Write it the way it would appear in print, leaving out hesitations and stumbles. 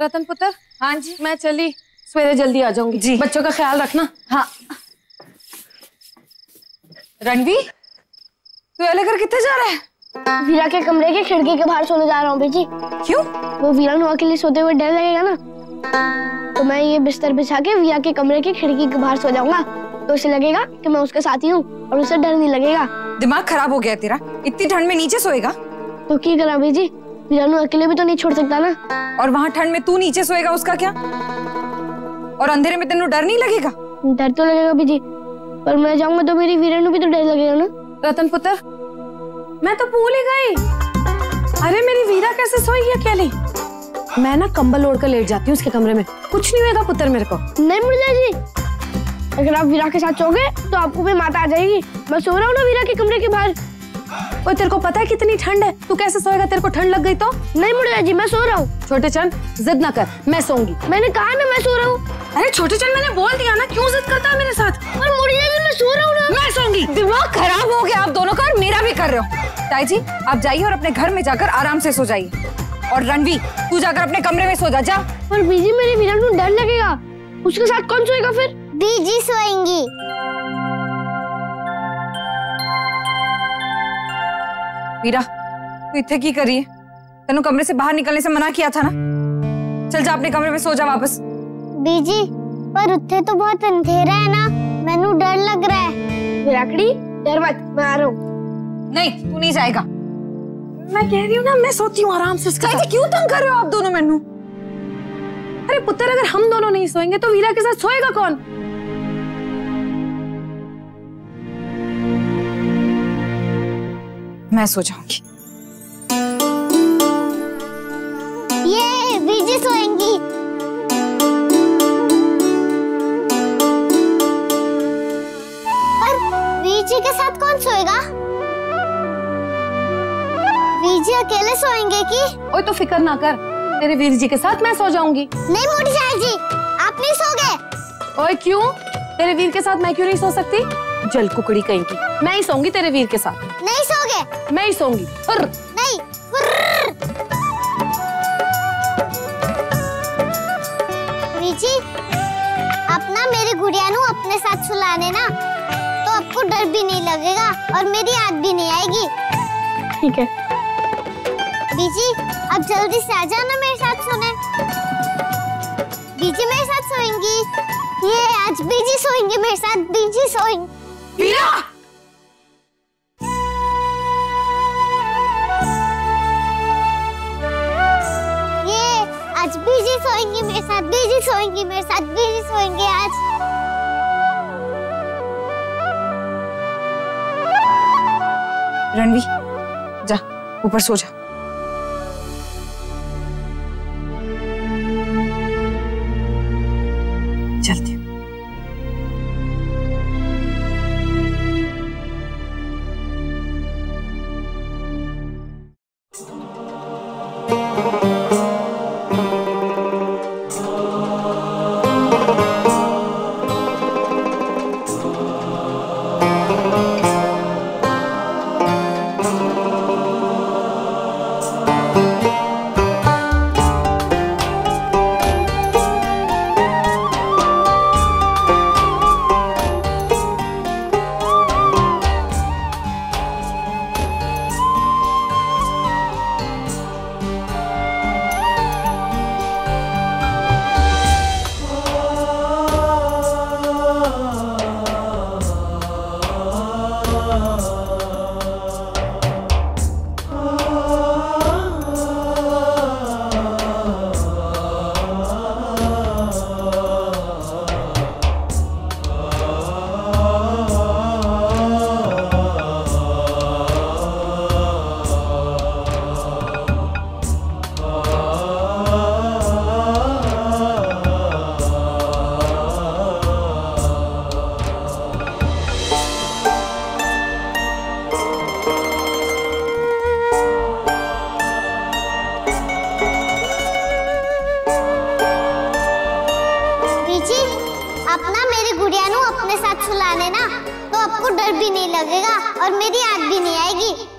रतन पुत्र। हाँ जी, मैं चली, सवेरे जल्दी आ जाऊंगी जी। बच्चों का ख्याल रखना। हाँ रणवीर, तू ये लेकर कितने जा रहा है? वीरा के कमरे के खिड़की के बाहर सोने जा रहा हूँ बेटी। क्यों? वो वीरा नुआ के लिए सोते हुए डर लगेगा ना, तो मैं ये बिस्तर बिछा के वीरा के कमरे की खिड़की के बाहर सो जाऊंगा, तो उसे लगेगा कि मैं उसके साथ ही हूँ और उसे डर नहीं लगेगा। दिमाग खराब हो गया तेरा, इतनी ठंड में नीचे सोएगा? तो क्या करा बीजी, वीरा नुआ अकेले भी तो नहीं छोड़ सकता ना। और वहाँ ठंड में तू नीचे सोएगा, उसका क्या? और अंधेरे में तेनू डर नहीं लगेगा? डर तो लगेगा बीजी, पर मैं जाऊंगा तो मेरी वीरा नु भी तो डर लगेगा ना। रतन पुत्र, मैं तो भूल ही गई, अरे मेरी वीरा कैसे सोई अकेली? मैं ना कंबल ओढ़कर लेट जाती हूँ उसके कमरे में, कुछ नहीं होगा पुत्र मेरे को। नहीं मुर्जा जी, अगर आप वीरा के साथ सोगे तो आपको भी माता आ जाएगी। मैं सो रहा हूँ ना वीरा के कमरे के बाहर। और तेरे को पता है कितनी ठंड है, तू कैसे सोएगा? तेरे को ठंड लग गई तो? नहीं मुर्जा जी, मैं सो रहा हूँ। छोटे चंद, जिद ना कर, मैं सोऊंगी। मैंने कहा ना मैं सो रहा हूँ। अरे छोटे चंद, मैंने बोल दिया ना, क्यों जिद करता है मेरे साथ? और मुर्जा जी, मैं सो रहा हूँ ना। मैं सोऊंगी। दिमाग खराब हो गया आप दोनों का, और मेरा भी कर रहे हो। ताई जी, आप जाइए और अपने घर में जाकर आराम से सो जाइए। और रणवीर, तू जाकर अपने कमरे में सो जा। जा। और बीजी, मेरे वीरा को डर लगेगा, उसके साथ कौन सोएगा फिर? बीजी सोएंगी। वीरा, तू इत्थे की कर रही है? तेनू कमरे से बाहर निकलने से मना किया था ना। चल जा अपने कमरे में सो जा वापस। बीजी, पर उत्थे तो बहुत अंधेरा है ना, मैनू डर लग रहा है। विराकड़ी, डर मत, मैं आ रहा हूं। नहीं, तू नहीं जाएगा। मैं कह रही हूँ ना, मैं सोती हूँ आराम से। क्यों तंग कर रहे हो आप दोनों मैनू? अरे पुत्र, अगर हम दोनों नहीं सोएंगे तो वीरा के साथ सोएगा कौन? मैं सो जाऊंगी। ये बीजी सोएंगी। पर बीजी के साथ कौन सोएगा? बीजी अकेले सोएंगे कि? ओए, तो फिक्र ना कर, तेरे वीर जी के साथ मैं सो जाऊंगी। नहीं मोटी चाची जी, आप नहीं सोगे। ओए क्यों? तेरे वीर के साथ मैं क्यों नहीं सो सकती? जल कुकड़ी कहीं की, मैं ही सोऊंगी तेरे वीर के साथ। नहीं सोगे। मैं ही सोऊंगी। नहीं। बीजी, अपना मेरी गुड़िया नू अपने साथ सुला देना, तो आपको डर भी नहीं लगेगा और मेरी याद भी नहीं आएगी। ठीक है। बीजी, अब जल्दी से आ जाना मेरे साथ सोने। बीजी मेरे साथ सोएंगी। ये आज बीजी सोएंगी मेरे साथ। बीजी सोएंगी। वीरा! ये आज बीजी सोएंगी मेरे साथ। बीजी सोएंगी मेरे साथ। बीजी सोएंगे आज। रणवी, जा ऊपर सो जा। अपने साथ सुला लेना, तो आपको डर भी नहीं लगेगा और मेरी याद भी नहीं आएगी।